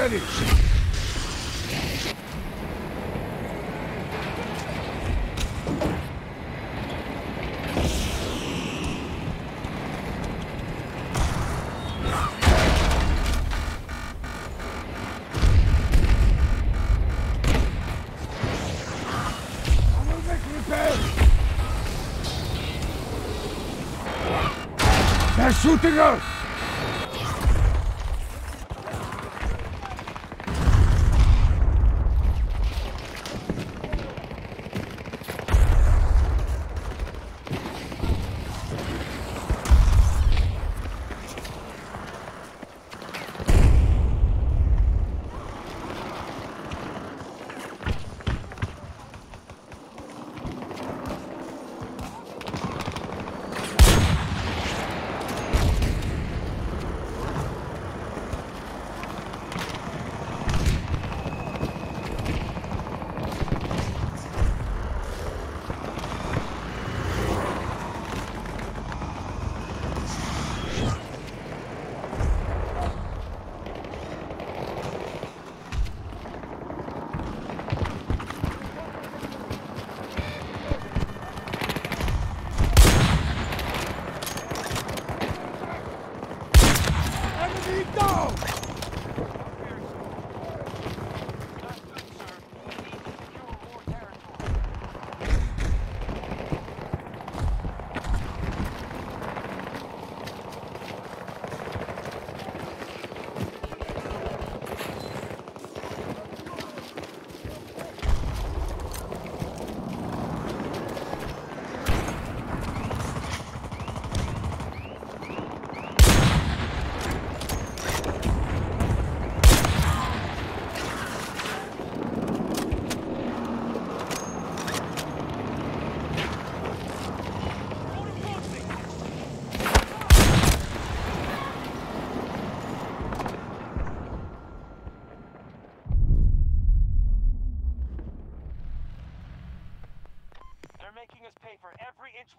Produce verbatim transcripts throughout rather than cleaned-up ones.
ready. They're shooting us!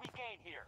We gain here.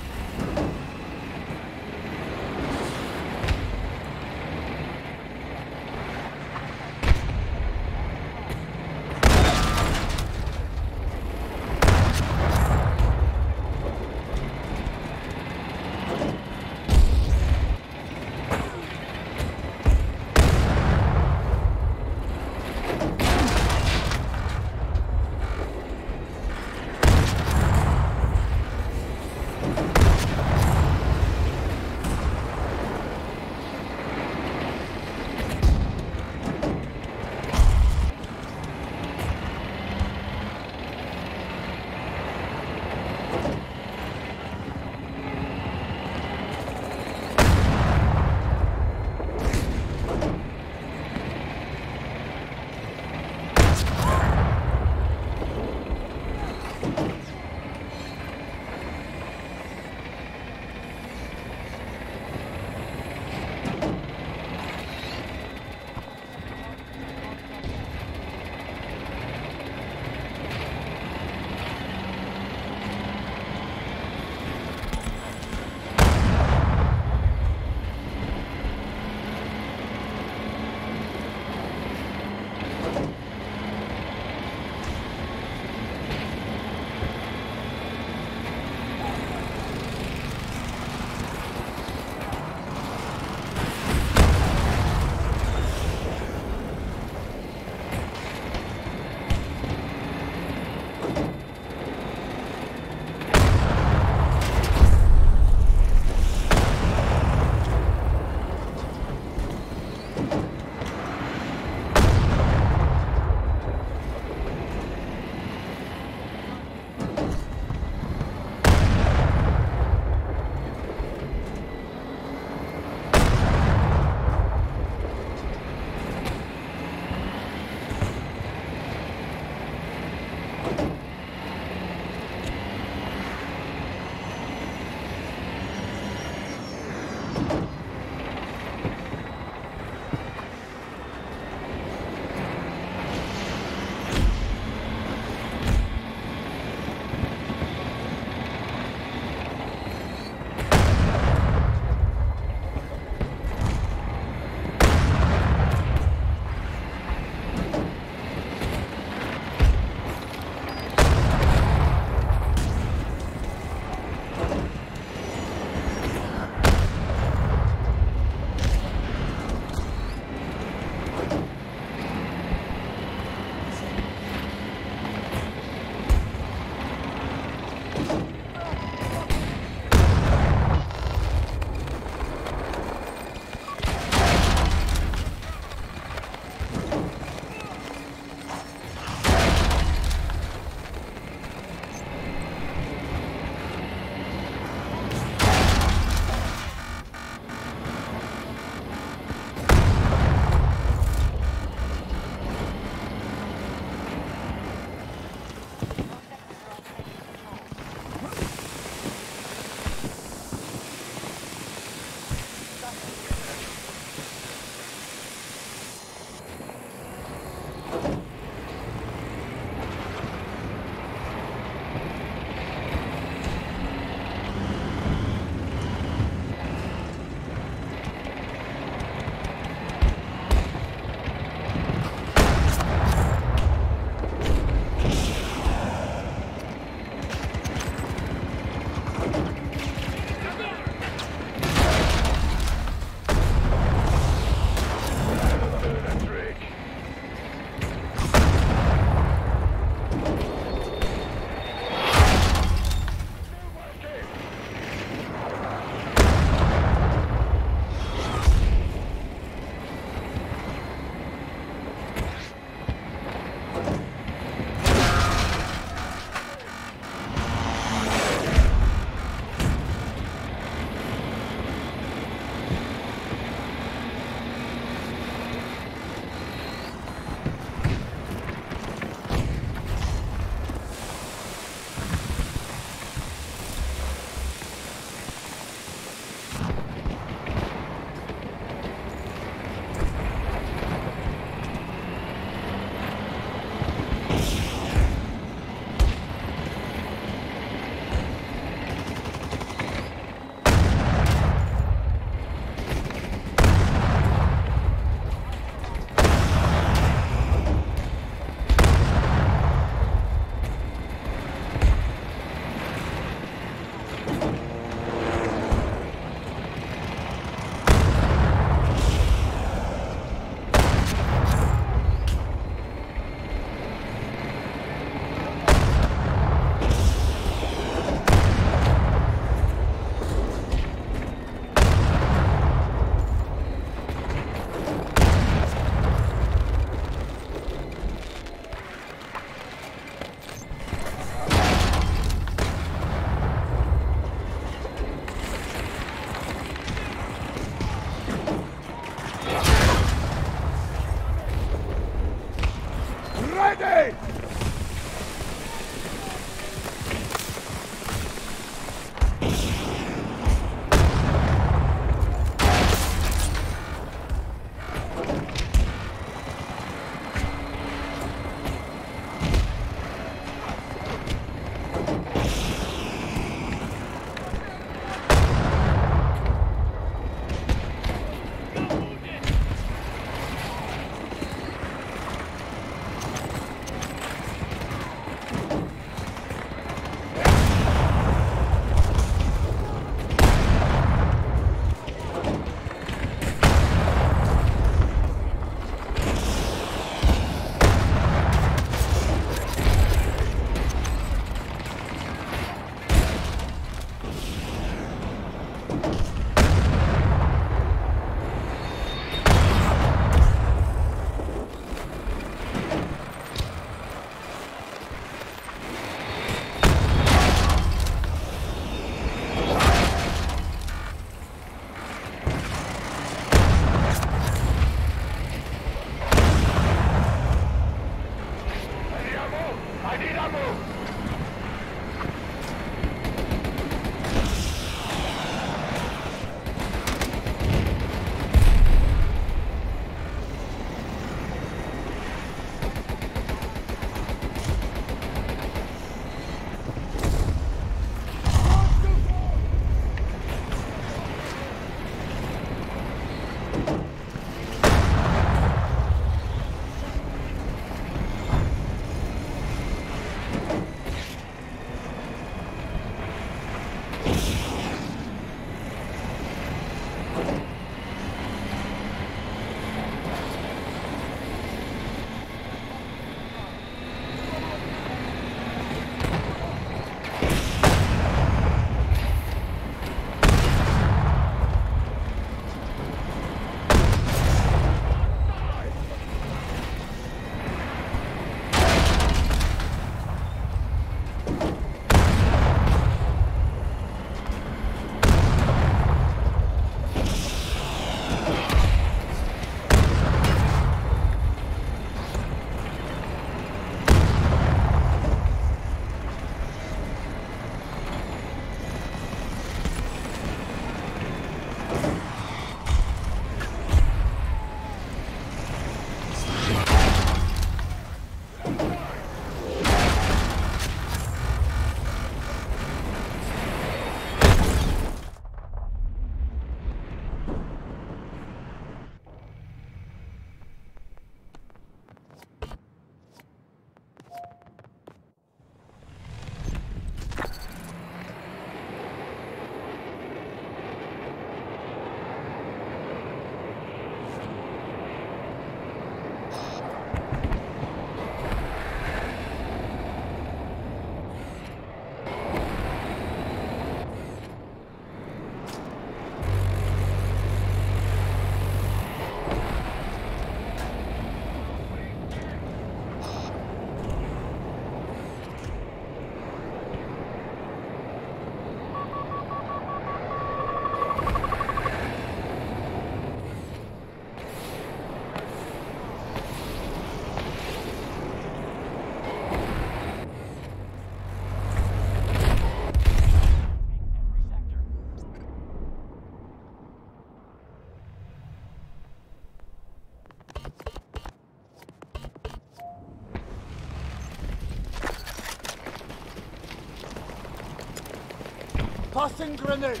Passing grenade!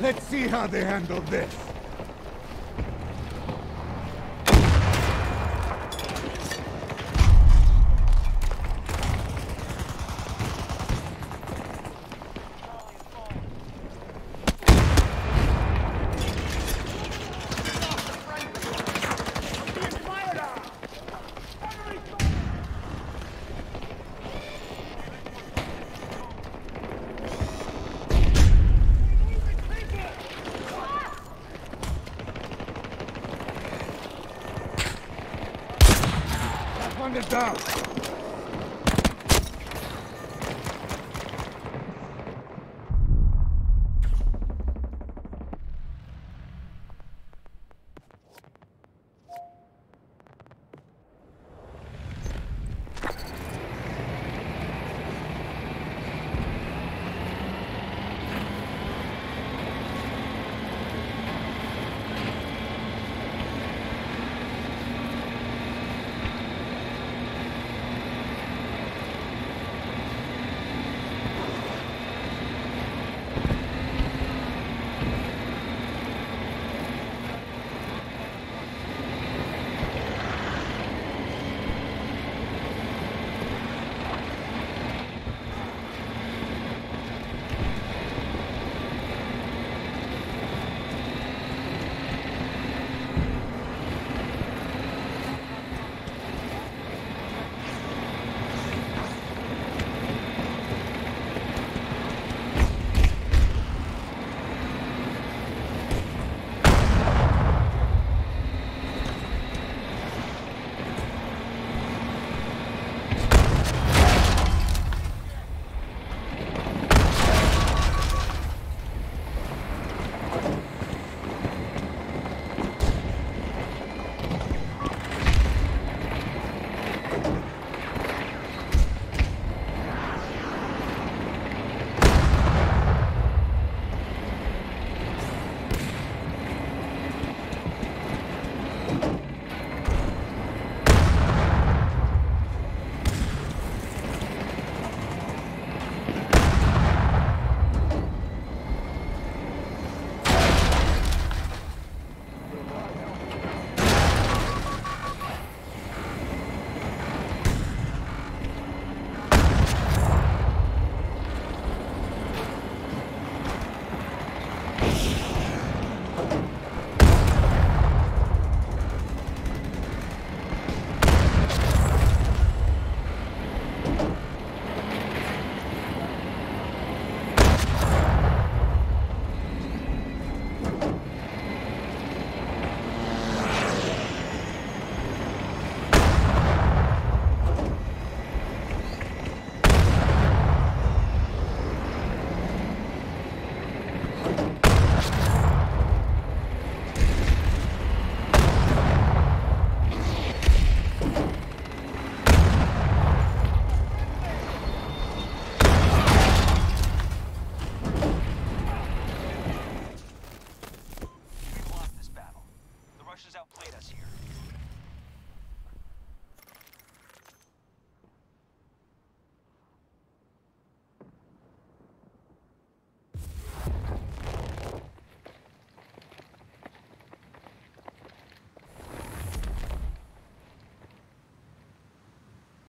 Let's see how they handle this. Down.